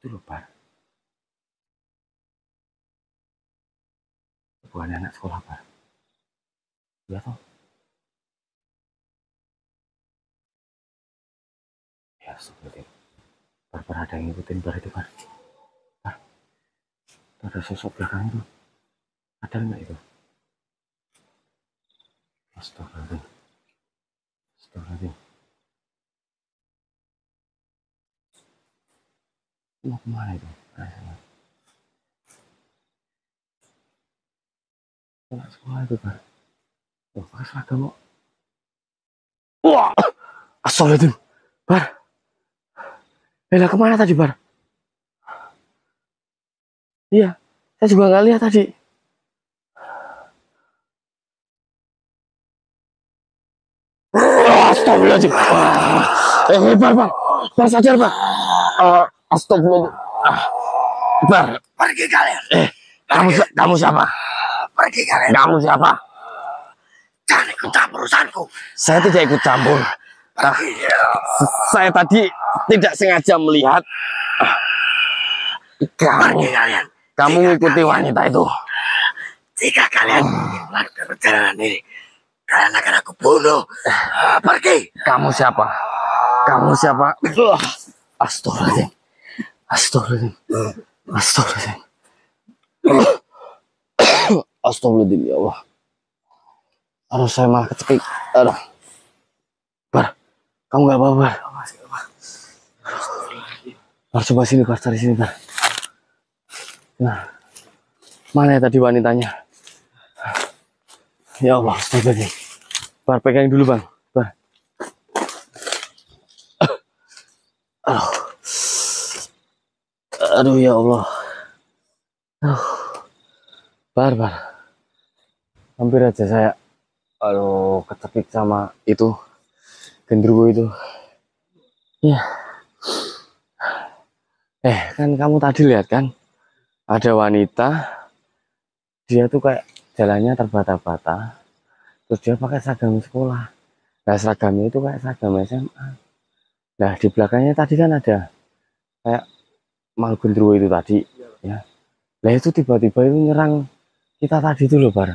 Itu loh, Pak. Bukan anak sekolah, Pak. Ya toh. Ya, seperti Pak ada yang ngikutin Pak itu, Pak. Pak, ada sosok belakang itu. Ada nggak itu? Astagfirullahaladzim. Astagfirullahaladzim. Mau kemana itu? Anak sekolah itu, Pak. Wah, pakai seragam kok. Wah, astagfirullahaladzim. Bar. Bella kemana tadi, Bar? Iya, saya juga nggak lihat tadi. Astagfirullahaladzim. Bar, Bar. Bar sadar, Bar. Astagfirullah. Bar. Pergi kalian. Kamu siapa? Pergi kalian. Kamu siapa? Jangan ikut campur urusanku. Saya tidak ikut campur. Saya tadi tidak sengaja melihat. Kamu, kalian. Kamu mengikuti wanita itu. Jika kalian melakukan perjalanan ini, kalian akan aku bunuh. Pergi. Kamu siapa? Kamu siapa? Astagfirullahaladzim. Astagfirullahaladzim. Astagfirullahaladzim. Astagfirullahaladzim, ya Allah. Aduh, saya malah kecekik. Aduh. Bar, kamu gak apa-apa, Bar? Bar, coba sini, Bar. Cari sini, Bar. Nah. Mana ya tadi wanitanya? Ya Allah, astagfirullahaladzim. Bar, pegang dulu, Bang. Bar. Aduh. Aduh, ya Allah. Aduh. Bar, Bar. Hampir aja saya. Aduh, ketepik sama itu. Genderuwo itu. Ya. Kan kamu tadi lihat kan? Ada wanita. Dia tuh kayak jalannya terbata-bata. Terus dia pakai seragam sekolah. Nah, seragamnya itu kayak seragam SMA. Nah, di belakangnya tadi kan ada kayak mal genderuwo itu tadi, ya. Nah, itu tiba-tiba itu nyerang kita tadi itu loh, Bar.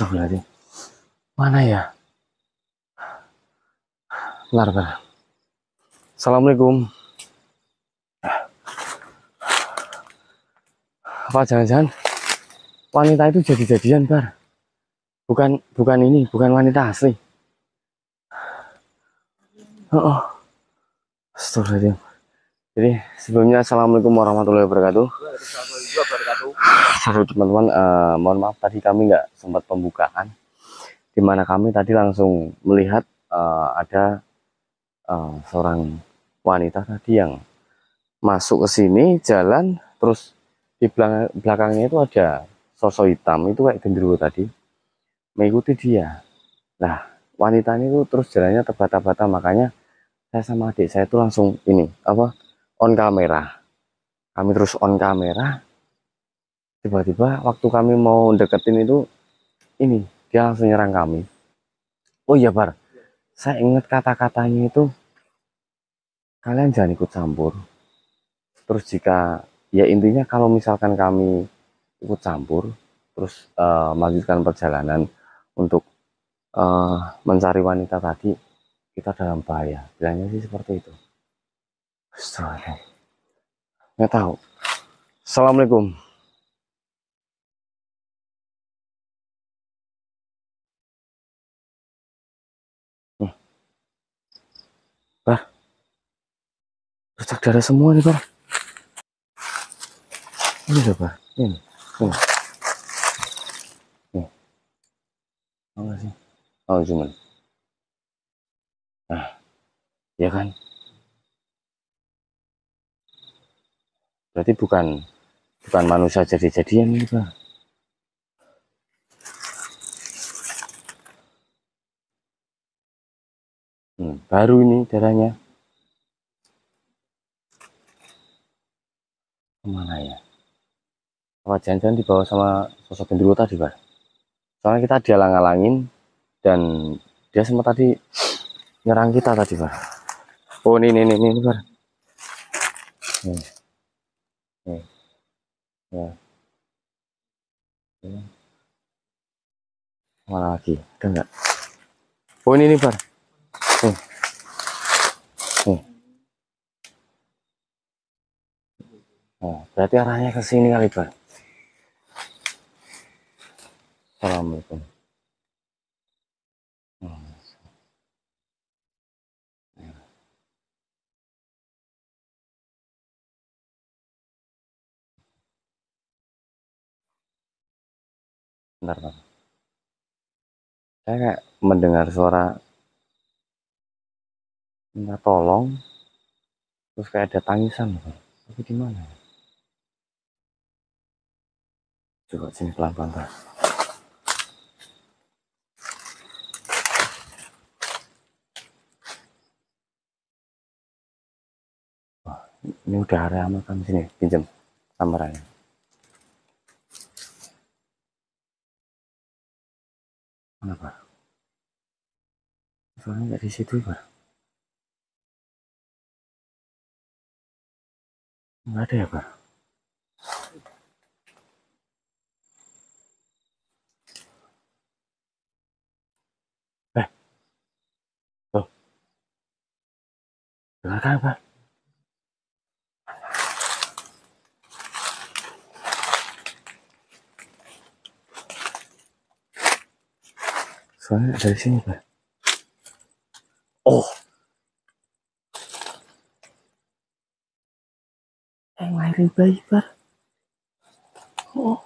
Coba lihat. Mana ya? Bentar, Bar. Assalamualaikum. Apa jangan-jangan wanita itu jadi-jadian, Bar? Bukan ini, bukan wanita asli. Oh, astagfirullahaladzim. Jadi sebelumnya assalamualaikum warahmatullahi wabarakatuh. Sorry teman-teman, mohon maaf tadi kami nggak sempat pembukaan, dimana kami tadi langsung melihat ada seorang wanita tadi yang masuk ke sini jalan, terus di belakangnya itu ada sosok hitam itu kayak genderuwo tadi mengikuti dia. Nah, wanita ini tuh terus jalannya terbata-bata, makanya saya sama adik saya itu langsung ini apa on kamera. Kami terus on kamera. Tiba-tiba waktu kami mau deketin itu ini dia langsung nyerang kami. Oh iya, Bar, saya ingat kata-katanya itu, kalian jangan ikut campur. Terus jika ya intinya kalau misalkan kami ikut campur terus melanjutkan perjalanan untuk mencari wanita tadi, kita dalam bahaya, bilangnya sih seperti itu. Nggak tahu. Assalamualaikum. Bar, rusak darah semua nih, Bar. Ini loh, Bar. Ini. Nih. Apa sih? Oh, cuman. Nah, ya kan? Berarti bukan manusia jadi-jadian ini, Pak. Baru ini darahnya. Kemana ya? Apa jangan-jangan dibawa sama sosok genderuwo tadi, Pak? Soalnya kita dialang-alangin dan dia sempat tadi nyerang kita tadi, Bar. Oh, ini, Bar. Nih. Ya. Mana lagi? Ada enggak? Oh, ini nih, Bar. Nih. Nah, berarti arahnya ke sini kali, Bar. Assalamualaikum. Bentar. Saya kayak mendengar suara minta tolong, terus kayak ada tangisan, Bro. Tapi di mana? Coba sini pelan-pelan, Bro. Wah, ini udah area makan sini, pinjam kameranya. Mana, Pak? Soalnya nggak di situ, Pak. Nggak ada ya, Pak? Loh. Nggak ada, Pak. Soalnya dari sini, Pak. Oh, yang lahirin bayi, Pak. Oh,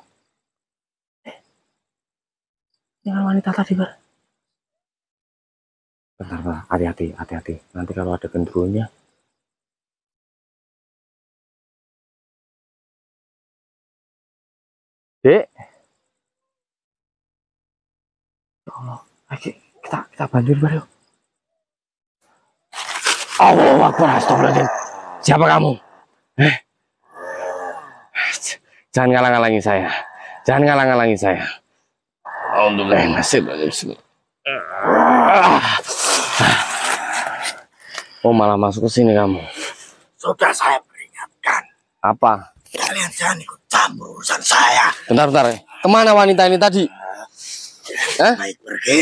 yang wanita tadi, Pak. Bentar, Pak. Hati-hati. Nanti kalau ada genderuwonya. Dek. Tolong. Oke, kita bantuin, Bar, yuk. Allahu Akbar, astagfirullahaladzim. Siapa kamu? Jangan ngalang-ngalangi saya. Alhamdulillah, nasib. Oh, malah masuk ke sini kamu. Sudah saya peringatkan. Apa? Kalian jangan ikut campur urusan saya. Bentar. Kemana wanita ini tadi? Baik pergi.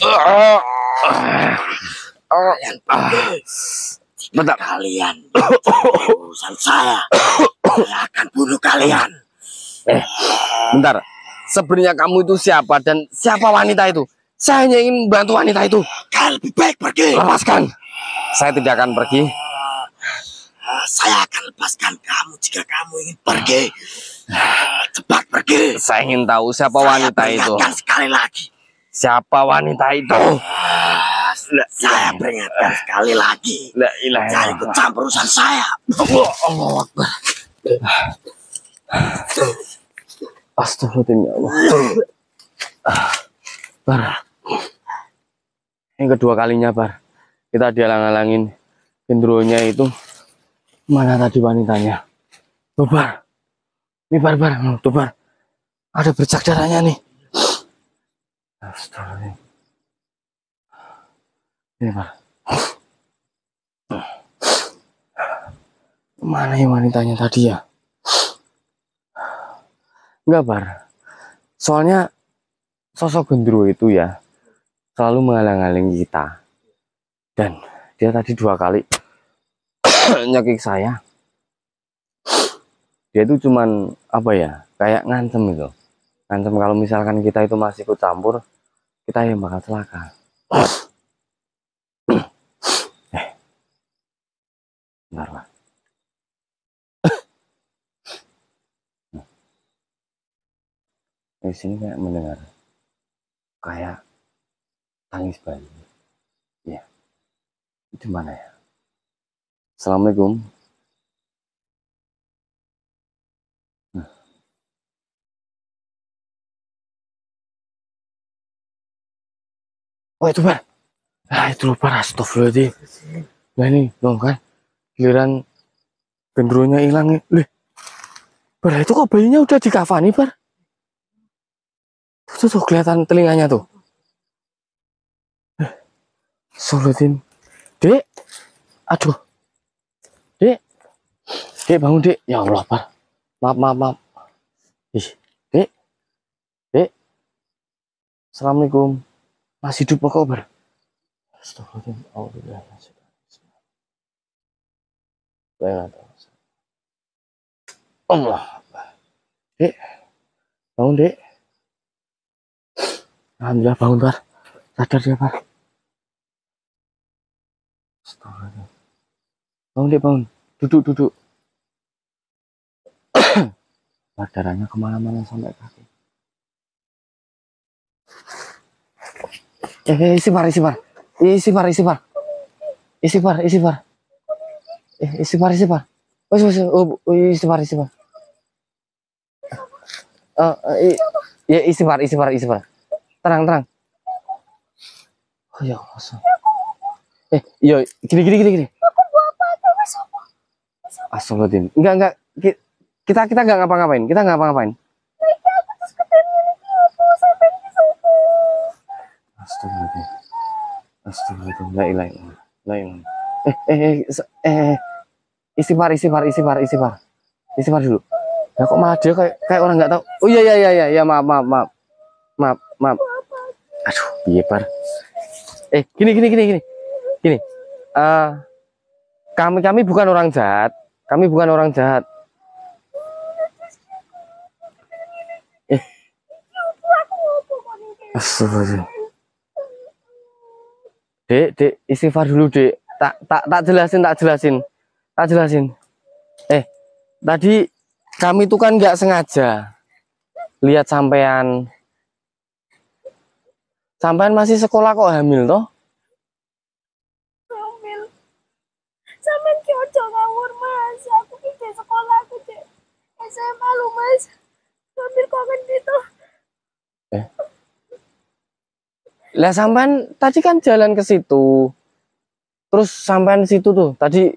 Kalian pergi. Bentar. Kalian urusan saya. Saya akan bunuh kalian. Bentar. Sebenarnya kamu itu siapa dan siapa wanita itu? Saya hanya ingin membantu wanita itu. Kalian lebih baik pergi. Lepaskan. Saya tidak akan pergi. Saya akan lepaskan kamu jika kamu ingin pergi. Cepat pergi. Saya ingin tahu siapa wanita itu. Sekali lagi. Siapa wanita itu? Saya peringatkan sekali lagi. Jangan ikut campur urusan saya. Allahu Akbar. Astagfirullah. Ini kedua kalinya, Bar. Kita dihalang-halangin genderuwonya itu. Mana tadi wanitanya? Tuh, Bar. Ini barbar, tuh, Bar. Ada bercak darahnya nih. Astagfirullah. Ini, Bar. Mana yang wanitanya tadi ya? Enggak, Bar. Soalnya sosok genderuwo itu ya selalu menghalang-halangi kita. Dan dia tadi dua kali nyekik saya. Dia itu cuman apa ya, kayak ngancem itu. Ngancem kalau misalkan kita itu masih ikut campur, kita yang bakal celaka. Bentar, Pak. Di sini kayak mendengar kayak tangis bayi. Ya. Itu mana ya? Assalamualaikum. Oh, itu, Bar. Ah, itu lupa astagfirullahaladzim. Nah, ini dong kan. Giliran genderuwonya hilang. Lih. Bar, itu kok bayinya udah dikafani, Bar? Tuh, kelihatan telinganya tuh. Solutin. Dek. Aduh. Dek, bangun, Dek. Ya Allah, Pak. Maaf. Ih, Dek. Dek. Assalamualaikum. Masih hidup apa kabar? Astagfirullahaladzim. Allah. Dek. Bangun, Dek. Alhamdulillah bangun, Pak. Sadar dia, Pak. Astagfirullahaladzim. Bangun, Dek, bangun. Duduk. Darahnya kemana-mana sampai kaki. Istighfar. Tenang. Oh ya Allah. Yo, gini. Astagfirullahaladzim. Enggak. Kita nggak ngapa-ngapain. Astagfirullahaladzim. La ilaha illallah. Istighfar dulu. Ya kok malah dia kayak orang nggak tahu. Oh iya, maaf. Aduh, piye, Par. Gini. Gini. Kami bukan orang jahat. Astagfirullah. Dek, istighfar dulu, Dek. Tak jelasin. Tadi kami itu kan nggak sengaja lihat sampean. Sampean masih sekolah kok, hamil toh? Sampean ki ojo ngawur, Mas. Aku ki sekolah aku, Dek. SMA lu, Mas. Sambil komen gitu. Lah sampean tadi kan jalan ke situ. Terus sampean situ tuh tadi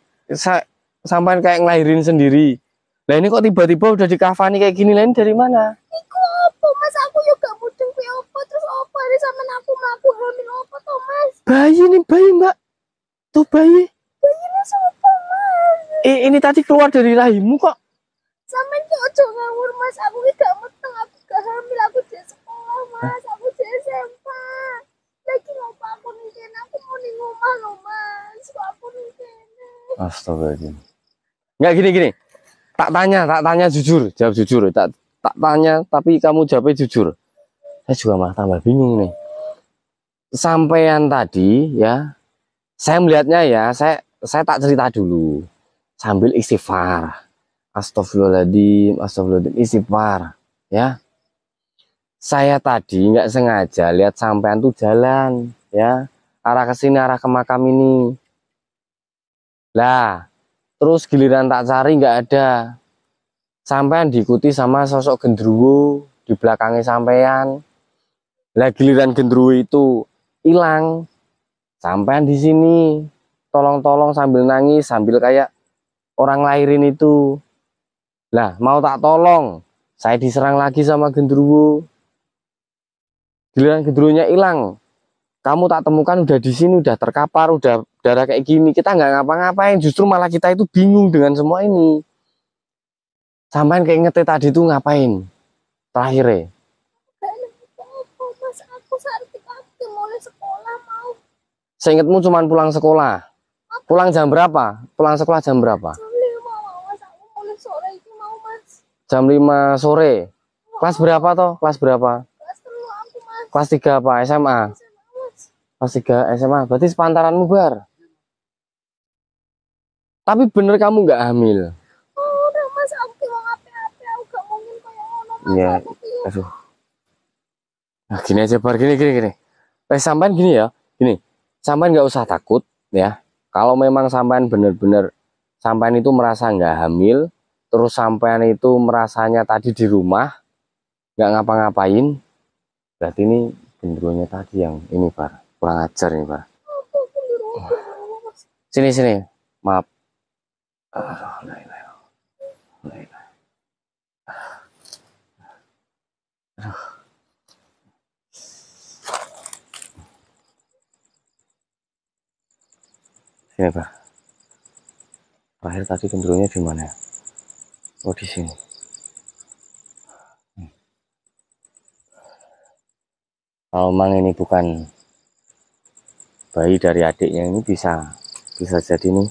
sampean kayak ngelahirin sendiri. Lah ini kok tiba-tiba udah dikafani kayak gini, lain dari mana? Iku opo, Mas? Aku juga mudeng kuwi opo, terus opo ini sampean aku mlaku hamil opo to, Mas? Bayi nih, bayi, Mbak. Tuh bayi. Bayine sopo, Mas? Ini tadi keluar dari rahimmu kok. Sampean kok ojo ngawur, Mas. Aku iki gak mudeng, aku gak hamil, aku di sekolah, Mas. Hah? Aku di SMP. Astagfirullahaladzim. Enggak, gini. Tak tanya jujur, jawab jujur. Tak tanya, tapi kamu jawabnya jujur. Saya juga malah tambah bingung nih. Sampean tadi ya, saya melihatnya ya, saya tak cerita dulu. Sambil istighfar. Astagfirullahaladzim, istighfar ya. Saya tadi nggak sengaja lihat sampean tuh jalan ya, arah ke sini, arah ke makam ini. Lah, terus giliran tak cari nggak ada. Sampean diikuti sama sosok genderuwo di belakangnya sampean. Lah giliran genderuwo itu hilang. Sampean di sini tolong-tolong sambil nangis, sambil kayak orang lahirin itu. Lah, mau tak tolong, saya diserang lagi sama genderuwo. Giliran genderuwonya hilang. Kamu tak temukan, udah di sini, udah terkapar, udah darah kayak gini. Kita nggak ngapa-ngapain, justru malah kita itu bingung dengan semua ini. Sampean kayak ngeteh tadi tuh ngapain terakhirnya? Seingetmu cuman pulang sekolah. Pulang jam berapa? Pulang sekolah jam berapa? Jam 5 sore. Kelas berapa toh? Kelas 3 apa? SMA? Kelas 3 SMA, berarti sepantaran mubar. Tapi bener kamu nggak hamil. Oh, udah, Mas, aku mau ngapain-ngapain, aku nggak mungkin kayak ngono. Iya, aduh. Nah, gini aja, Bar, gini. Sampean gini ya, sampean nggak usah takut ya. Kalau memang sampean bener-bener, sampean itu merasa nggak hamil, terus sampean itu merasanya tadi di rumah nggak ngapa-ngapain, berarti ini genderuwonya tadi yang ini, Bar. Kurang ajar nih, Pak. Sini. Maaf. Aduh. Sini, Pak. Terakhir tadi genderuwonya di mana? Oh, di sini. Almang ini bukan bayi dari adiknya, ini bisa jadi nih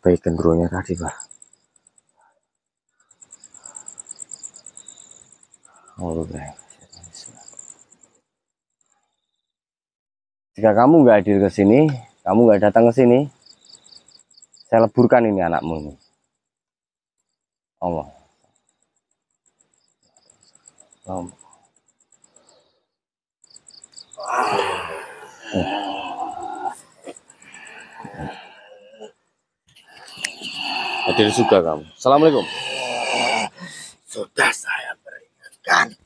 bayi genderuwonya tadi, Pak. Oh, jika kamu nggak hadir ke sini, kamu nggak datang ke sini, saya leburkan ini anakmu ini. Allah. Hadir suka kamu. Assalamualaikum. Sudah saya peringatkan,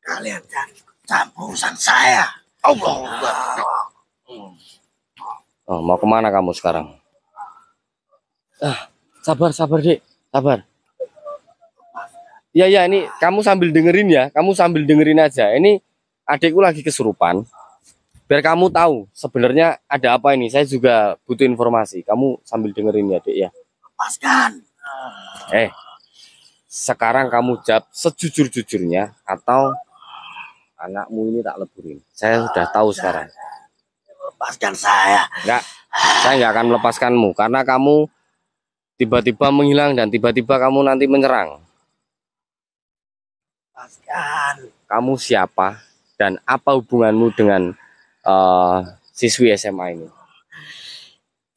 kalian jangan campur urusan saya. Allah. Oh, mau kemana kamu sekarang? Sabar, Dek. Sabar. Ya, ini kamu sambil dengerin ya, kamu sambil dengerin aja. Ini adikku lagi kesurupan. Biar kamu tahu sebenarnya ada apa ini. Saya juga butuh informasi. Kamu sambil dengerin ya, Dek ya. Lepaskan. Sekarang kamu jawab sejujur-jujurnya atau anakmu ini tak leburin. Saya sudah tahu sekarang. Lepaskan saya. Enggak. Saya nggak akan melepaskanmu karena kamu tiba-tiba menghilang dan tiba-tiba kamu nanti menyerang. Lepaskan. Kamu siapa dan apa hubunganmu dengan siswi SMA ini?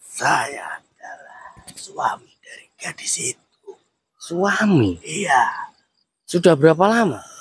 Saya adalah suami dari gadis itu. Suami? Iya. Sudah berapa lama?